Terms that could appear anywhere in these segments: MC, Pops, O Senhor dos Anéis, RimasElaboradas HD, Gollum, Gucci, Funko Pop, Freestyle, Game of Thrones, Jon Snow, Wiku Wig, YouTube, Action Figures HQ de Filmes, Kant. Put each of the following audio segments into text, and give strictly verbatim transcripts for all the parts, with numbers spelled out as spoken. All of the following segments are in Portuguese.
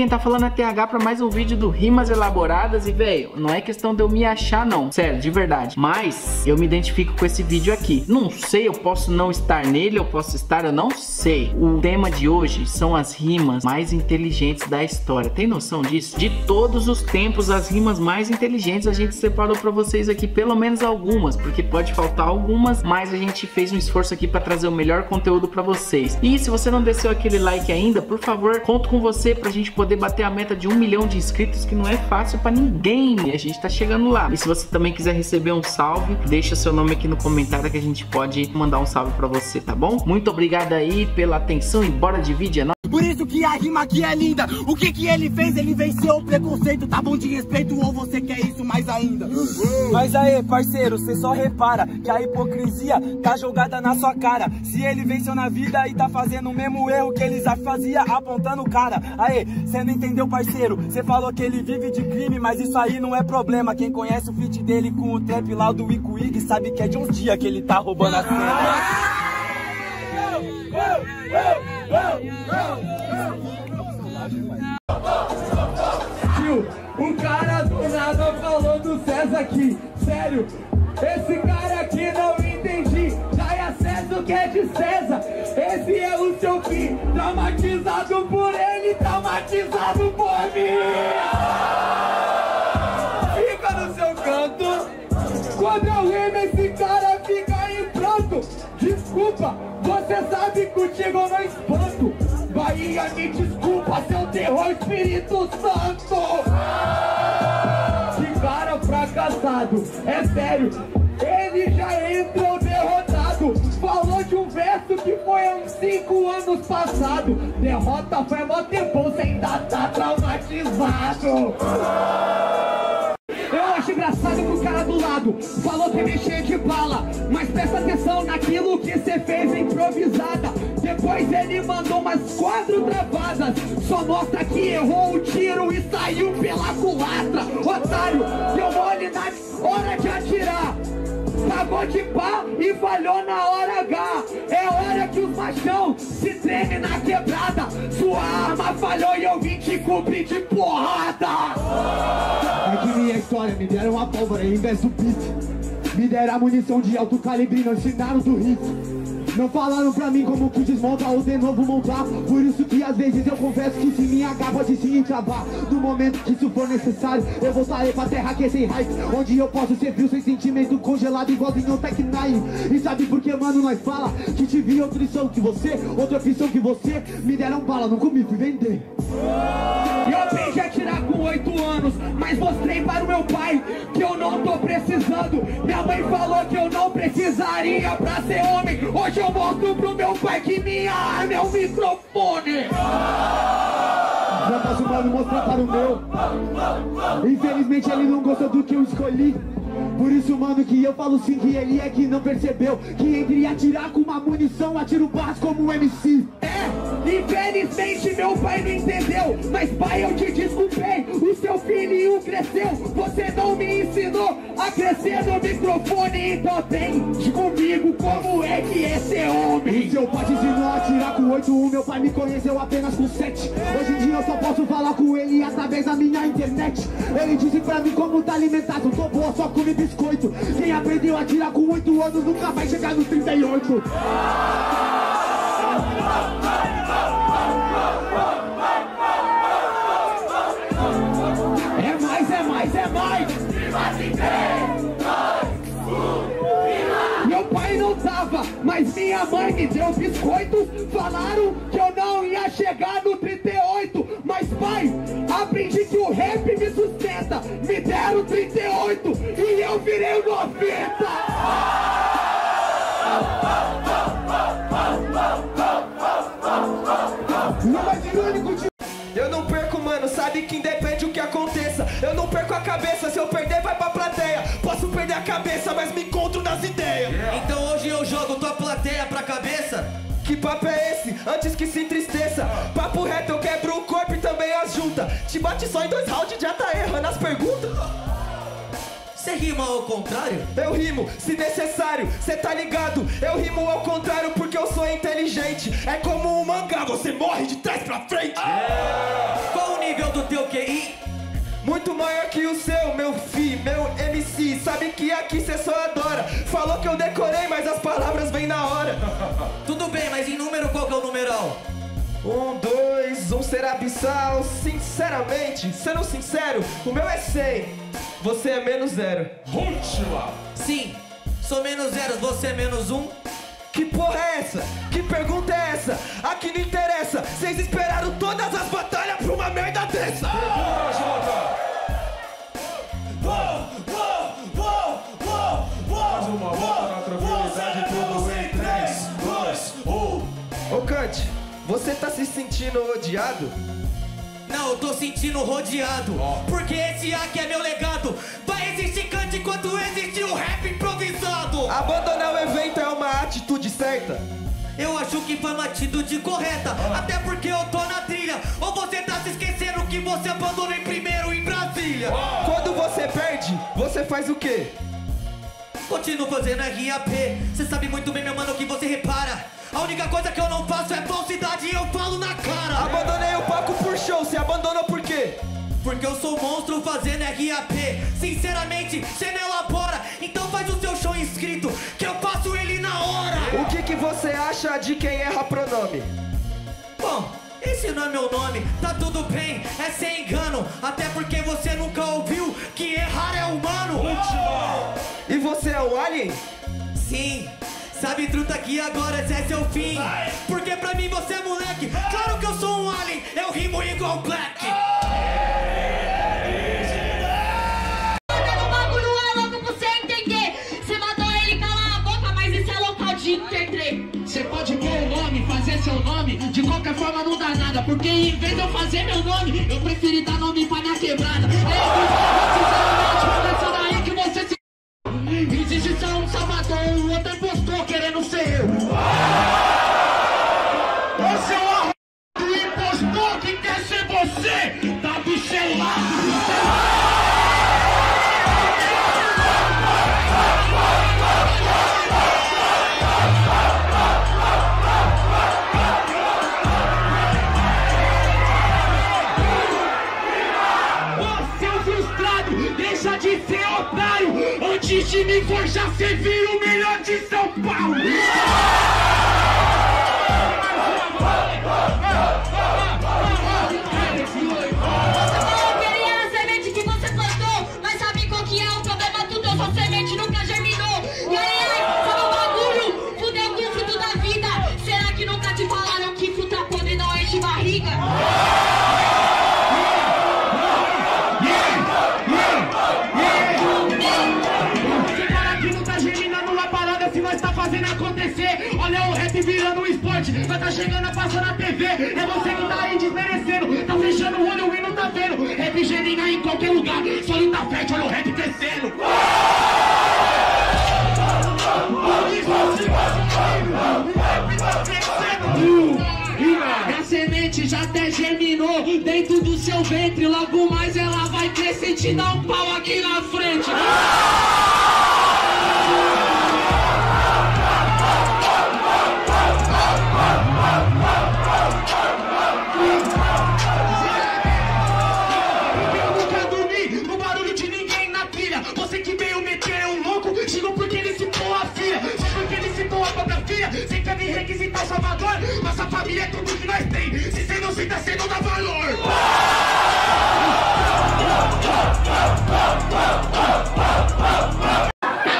quem tá falando é T H pra mais um vídeo do Rimas Elaboradas. E velho, não é questão de eu me achar não, sério, de verdade, mas eu me identifico com esse vídeo aqui. Não sei, eu posso não estar nele, eu posso estar, eu não sei. O tema de hoje são as rimas mais inteligentes da história. Tem noção disso? De todos os tempos, as rimas mais inteligentes a gente separou pra vocês aqui, pelo menos algumas, porque pode faltar algumas, mas a gente fez um esforço aqui pra trazer o melhor conteúdo pra vocês. E se você não desceu aquele like ainda, por favor, conto com você pra gente poder bater a meta de um milhão de inscritos, que não é fácil pra ninguém, e a gente tá chegando lá. E se você também quiser receber um salve, deixa seu nome aqui no comentário que a gente pode mandar um salve pra você, tá bom? Muito obrigado aí pela atenção e bora de vídeo, é nóis. Por isso que a rima aqui é linda. O que que ele fez? Ele venceu o preconceito. Tá bom de respeito ou você quer isso mais ainda? Mas aí, parceiro, cê só repara que a hipocrisia tá jogada na sua cara. Se ele venceu na vida e tá fazendo o mesmo erro que ele já fazia, apontando o cara. Aí, cê não entendeu, parceiro? Cê falou que ele vive de crime, mas isso aí não é problema. Quem conhece o feat dele com o trap lá do Wiku Wig sabe que é de um dia que ele tá roubando as coisas. Tio, o cara do nada falou do César aqui. Sério, esse cara aqui não entendi. Já é César o que é de César. Esse é o seu fim. Traumatizado por ele, traumatizado por mim. Fica no seu canto. Quando eu rimo, esse cara fica em pranto. Desculpa, você sabe que contigo eu não espanto. Bahia, me desculpa, seu terror, Espírito Santo. Que cara fracassado, é sério, ele já entrou derrotado. Falou de um verso que foi há uns cinco anos passado. Derrota foi mó tempão, você ainda tá traumatizado. Eu acho engraçado que o cara do lado falou que mexer de bala, mas presta atenção naquilo que cê fez improvisada. Depois ele mandou umas quatro travadas, só mostra que errou o tiro e saiu pela culatra. Otário, deu mole na hora de atirar, cagou de pá e falhou na hora H. É hora que os machão se treme na quebrada. Sua arma falhou e eu vim te cobrir de porrada. Minha história, me deram a pólvora em vez do beat. Me deram a munição de alto calibre, não ensinaram do hit. Não falaram pra mim como que desmonta ou de novo montar. Por isso que às vezes eu confesso que se me agarra pode se encravar. No momento que isso for necessário, eu voltarei pra terra que é sem hype, onde eu posso ser frio sem sentimento, congelado igualzinho ao Tech Nine. E sabe por que, mano, nós fala que tive outra lição que você, outra opção que você. Me deram bala, não comi, fui vender. Eu aprendi a tirar com oito anos, mas mostrei para o meu pai que eu não tô precisando. Minha mãe falou que eu não precisaria pra ser homem. Hoje eu mostro pro meu pai que minha arma é um microfone. Já posso, mano, mostrar para o meu. Infelizmente ele não gostou do que eu escolhi. Por isso, mano, que eu falo sim que ele é que não percebeu que entre atirar com uma munição, atiro barras como um M C. Infelizmente meu pai não entendeu, mas pai, eu te desculpei. O seu filhinho cresceu, você não me ensinou a crescer no microfone. Então tente comigo como é que é ser homem. O seu pai te ensinou a atirar com oito um, meu pai me conheceu apenas com sete. Hoje em dia eu só posso falar com ele através da minha internet. Ele disse pra mim como tá alimentado, tô boa, só come biscoito. Quem aprendeu a atirar com oito anos nunca vai chegar nos trinta e oito. É mais, é mais, é mais. três, dois, um, meu pai não tava, mas minha mãe me deu biscoitos. Falaram que eu não ia chegar no trinta e oito, mas pai, aprendi que o rap me sustenta. Me deram trinta e oito e eu virei noventa. Eu não perco, mano, sabe que independe o que aconteça. Eu não perco a cabeça, se eu perder vai pra plateia. Posso perder a cabeça, mas me encontro nas ideias. Yeah. Então hoje eu jogo tua plateia pra cabeça. Que papo é esse? Antes que se entristeça. Ah. Papo reto, eu quebro o corpo e também as junta. Te bate só em dois rounds e já tá errando as perguntas. Cê rima ao contrário? Eu rimo, se necessário, cê tá ligado. Eu rimo ao contrário porque eu sou inteligente. É como um mangá, você morre de trás pra frente. É. Qual o nível? teu Q I muito maior que o seu, meu fi, meu M C. Sabe que aqui cê só adora. Falou que eu decorei, mas as palavras vêm na hora. Tudo bem, mas em número qual que é o numeral? Um, dois, um será abissal. Sinceramente, sendo sincero, o meu é cem. Você é menos zero. Última. Sim, sou menos zero, você é menos um. Que porra é essa? Que pergunta é essa? Aqui não interessa. Vocês esperaram todas as batalhas pra uma merda dessa. Pergunta, Jota. Uou, uou, uou, uou, uou. Mais uma volta na tranquilidade, tudo em três, dois, um. Ô, Kant, você tá se sentindo odiado? Não, eu tô sentindo rodeado. Oh. Porque esse aqui é meu legado. Vai existir Kant enquanto existe o rap improvisado. Abandonar o evento é uma atitude certa? Eu acho que foi uma atitude correta. Oh. Até porque eu tô na trilha. Ou você tá se esquecendo que você abandonou em primeiro em Brasília? Oh. Quando você perde, você faz o quê? Continuo fazendo R A P. Você sabe muito bem, meu mano, que você repara. A única coisa que eu não faço é falsidade e eu falo na cara. Abandonei o palco por show, você abandonou por quê? Porque eu sou monstro fazendo R A P. Sinceramente, você não elabora. Então faz o seu show inscrito, que eu faço ele na hora. O que que você acha de quem erra pronome? Bom, esse não é meu nome, tá tudo bem, é sem engano. Até porque você nunca ouviu que errar é humano. Oh! E você é o alien? Sim. Sabe, truta, que agora esse é seu fim. Porque pra mim você é moleque. Claro que eu sou um alien, eu rimo igual Black. O bagulho é louco pra você entender. Você mandou ele calar a boca, mas esse é local de intertrem. Você pode pôr o nome, fazer seu nome. De qualquer forma não dá nada, porque em vez de eu fazer meu nome, eu preferi dar nome pra minha quebrada. É isso que eu vou sinceramente, mas essa daí que você se... Existe só um salvador, o outro impostor querendo ser eu. Você é o arrombado do impostor que quer ser você. Tá do seu lado. Você é o frustrado, deixa de ser otário. Antes de me forjar, você vira o melhor de São Paulo. Você queria a semente que você plantou, mas sabe qual que é o problema tudo? A sua semente nunca germinou. E aí, sabe o bagulho? Fudeu com o fruto da vida. Será que nunca te falaram que fruta podre não enche barriga? Virando um esporte, vai tá chegando a passar na T V. É você que tá aí desmerecendo. Tá fechando o olho e não tá vendo. Rap geringa em qualquer lugar. Só ele tá fete, olha o rap crescendo. A semente já até germinou dentro do seu ventre. Logo mais ela vai crescer e te dá um pau aqui na frente. Sem querer me requisitar Salvador, nossa família é tudo que nós tem. Se cê não senta, cê não dá valor.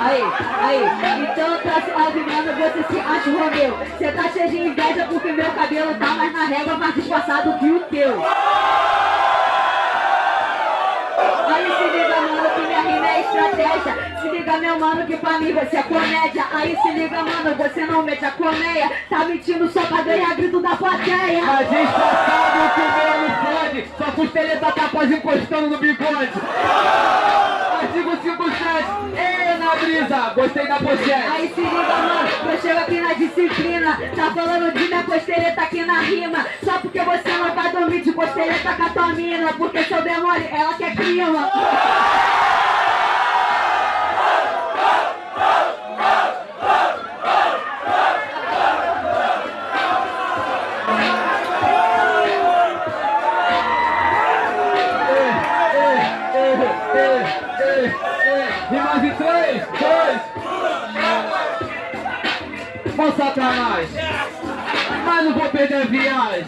Aí, aí, então tá se adivinhando, você se acha o Romeu. Cê tá cheio de inveja porque meu cabelo tá mais na régua, mais disfarçado que o teu. Aí se liga, mano, que minha rima é estratégia. Se liga, meu mano, que pra mim você é comédia. Aí se liga, mano, você não mete a colmeia. Tá mentindo só pra ganhar grito da plateia. Mas disfarçado que o meu não pode. Só costelha tá capaz encostando no bigode. Artigo cinco sete, ei, na brisa, gostei da pochete. Aí se liga, mano, eu chego aqui na disciplina. Tá falando de minha costeleta aqui na rima. Só porque você não vai dormir de costeleta com a tua mina. Porque seu demônio, ela quer clima. sou Satanás, mas não vou perder viagem.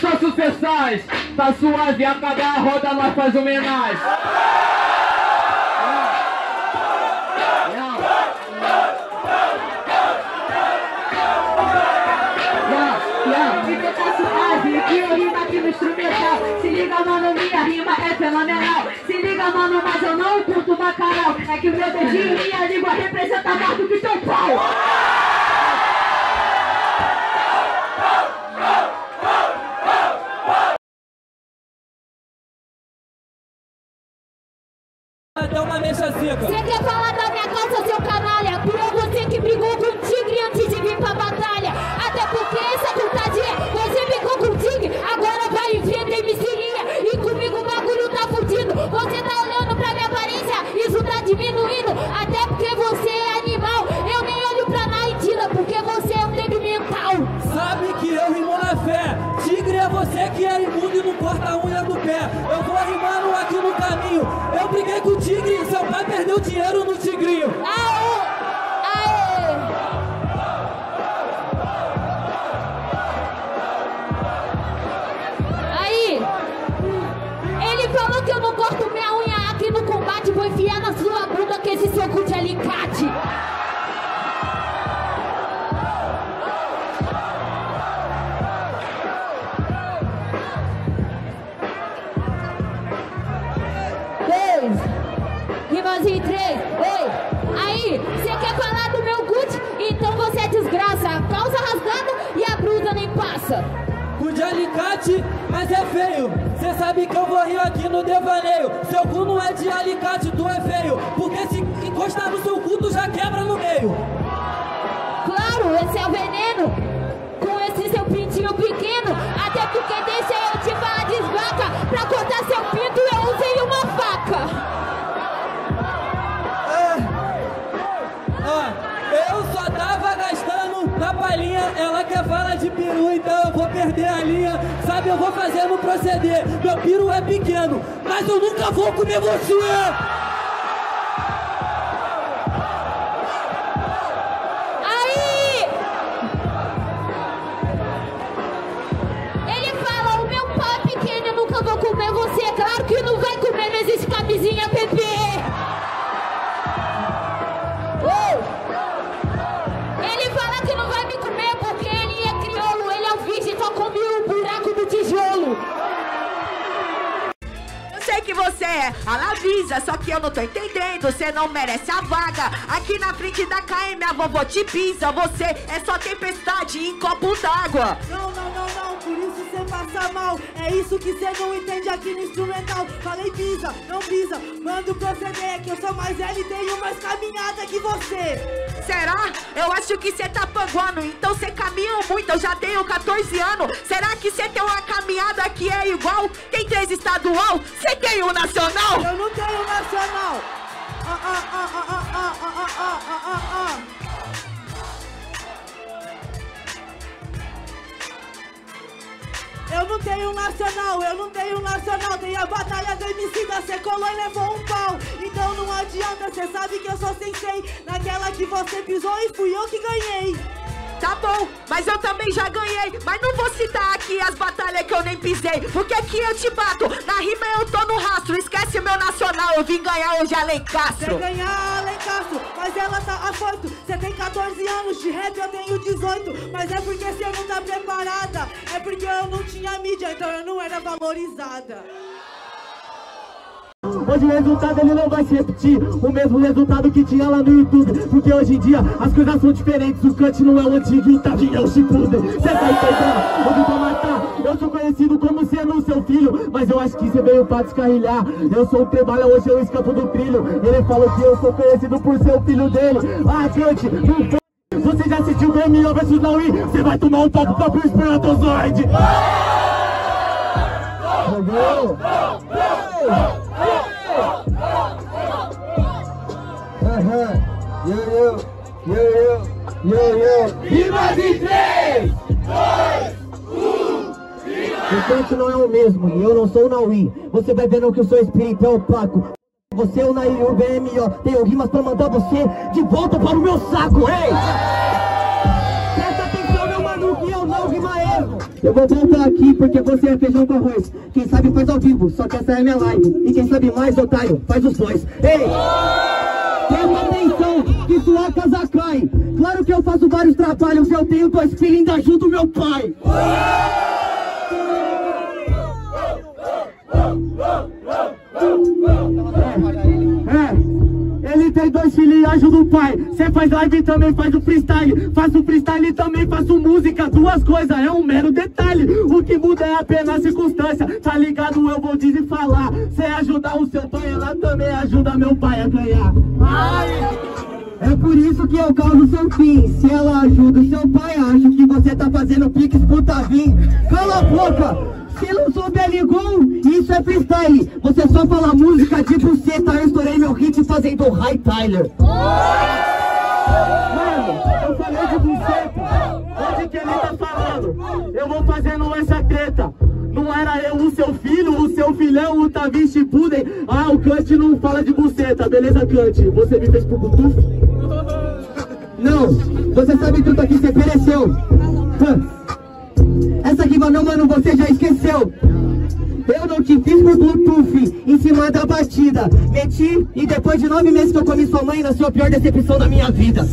Sou sucessais, tá suave, a cada roda nós faz homenagem. Então tá suave, que eu rimo aqui no instrumental. Se liga, mano, minha rima é fenomenal. Se liga, mano, mas eu não curto bacalhau. É que o meu dedinho e minha língua representa mais do que teu pau. Dá uma mecha seca. Você quer falar da minha casa, seu canalha? Por eu você que brigou com o tigre antes de vir pra batalha. Até porque essa putaria, você brigou com o tigre, agora vai e vende misilinha. E comigo o bagulho tá fudido. Você tá olhando pra minha aparência, isso tá diminuindo. Até porque você é animal, eu nem olho pra Naidila, porque você é um negro mental. Sabe que eu rimo na fé. Tigre é você que é imundo e não corta a unha do pé. Eu vou rimando aqui no caminho. Eu briguei com o tigre, seu pai perdeu dinheiro no tigrinho. Aê! Aê! Aí! Ele falou que eu não corto minha unha aqui no combate. Vou enfiar na sua bunda que esse seu cu de alicate. Rimas em três, ei! Aí, você quer falar do meu Gucci? Então você é desgraça, a calça rasgada e a blusa nem passa. Cu de alicate, mas é feio. Cê sabe que eu vou rir aqui no devaneio. Seu cu não é de alicate, tu é feio. Porque se encostar no seu cu, tu já quebra no meio. Claro, esse é o veneno. Com esse seu pintinho pequeno. Até porque deixa eu te falar de esvaca. Pra cortar seu pinto, eu usei uma faca. Ela quer falar de peru, então eu vou perder a linha. Sabe, eu vou fazer no proceder. Meu peru é pequeno, mas eu nunca vou comer você. Aí! Ele fala, o meu pau é pequeno, eu nunca vou comer você. Claro que não vai comer, não existe camisinha, bebê. Você é a Lavisa, só que eu não tô entendendo. Você não merece a vaga. Aqui na frente da K M, a vovó te pisa. Você é só tempestade em copo d'água. Não, não, não, não, por isso você passa mal. É isso que você não entende aqui no instrumental. Falei pisa, não pisa, mando proceder. Que eu sou mais velho e tenho mais caminhada que você. Será? Eu acho que você tá panguando. Então você caminha muito, eu já tenho quatorze anos. Será que você tem uma caminhada que é igual? Tem três estadual, você tem um nacional? Eu não tenho nacional. Ah, ah, ah, ah, ah, ah, ah, ah, ah, ah. Eu não tenho nacional, eu não tenho nacional. Tem a batalha do M C da cê colou e levou um pau. Então não adianta, cê sabe que eu sou sensei. Naquela que você pisou e fui eu que ganhei. Tá bom, mas eu também já ganhei. Mas não vou citar aqui as batalhas que eu nem pisei. Porque aqui eu te bato, na rima eu tô no rastro. Esquece meu nacional, eu vim ganhar hoje Além Castro. Você ganhar Além Castro, mas ela tá afoito. Você tem quatorze anos, de rap eu tenho dezoito. Mas é porque você não tá preparada. É porque eu não tinha mídia, então eu não era valorizada. Hoje o resultado ele não vai se repetir, o mesmo resultado que tinha lá no YouTube. Porque hoje em dia as coisas são diferentes, o Kant não é o antigo e o Tavi é o Shippuden. Cê vai pegar, eu vim pra matar, eu sou conhecido como sendo o seu filho. Mas eu acho que você veio pra descarrilhar, eu sou o Trebalha, hoje eu escapo do trilho. Ele falou que eu sou conhecido por ser o filho dele. Ah, Kant, então, você já assistiu Grêmio versus Naui? Você vai tomar um papo só pro espermatozoide. Yo, yo, yo, yo, yo, yo. Rimas em três, dois, um, rima! O canto não é o mesmo, e eu não sou o Naui. Você vai vendo que o seu espírito é opaco. Você é o Naui, o B M O. Tenho rimas pra mandar você de volta para o meu saco, ei! Eu vou voltar aqui porque você é feijão com arroz. Quem sabe faz ao vivo, só que essa é minha live. E quem sabe mais, otário, faz os dois. Ei! Presta atenção, que sua casa cai. Claro que eu faço vários trabalhos, eu tenho dois filhos e ainda ajudo meu pai. Tem dois filhos e ajuda o pai. Cê faz live e também faz o freestyle. Faço freestyle e também faço música. Duas coisas, é um mero detalhe. O que muda é apenas circunstância. Tá ligado? Eu vou dizer e falar. Cê ajudar o seu pai, ela também ajuda meu pai a ganhar. Ai. É por isso que eu causo seu fim. Se ela ajuda o seu pai, acho que você tá fazendo piques puta vim. Cala a boca! Se não souber ligou, isso é freestyle. Você só fala música de buceta. Eu estourei meu hit fazendo High Tyler. Mano, eu falei de buceta. Onde que ele tá falando? Eu vou fazendo essa treta. Não era eu o seu filho, o seu filhão, o Tavish Puden. Ah, o Kant não fala de buceta. Beleza, Kant? Você me fez pro Bluetooth? Não, você sabe tudo aqui, você pereceu. Essa aqui, mano, mano, você já esqueceu. Eu não te fiz por Bluetooth em cima da batida. Meti e depois de nove meses que eu comi sua mãe, nasceu a pior decepção da minha vida.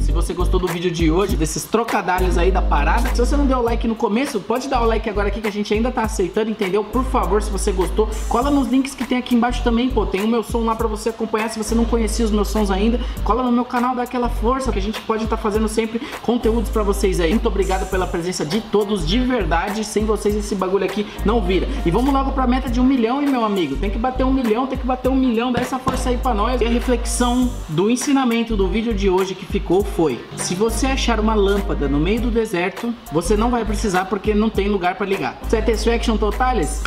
Se você gostou do vídeo de hoje, desses trocadilhos aí da parada, se você não deu like no começo, pode dar o like agora aqui que a gente ainda tá aceitando, entendeu? Por favor, se você gostou, cola nos links que tem aqui embaixo também, pô, tem o meu som lá pra você acompanhar, se você não conhecia os meus sons ainda, cola no meu canal, dá aquela força que a gente pode estar fazendo sempre conteúdos pra vocês aí. Muito obrigado pela presença de todos, de verdade, sem vocês esse bagulho aqui não vira. E vamos logo pra meta de um milhão, hein, meu amigo? Tem que bater um milhão, tem que bater um milhão, dá essa força aí pra nós. E a reflexão do ensinamento do vídeo de hoje que ficou foi: se você achar uma lâmpada no meio do deserto, você não vai precisar porque não tem lugar para ligar. Satisfaction totales?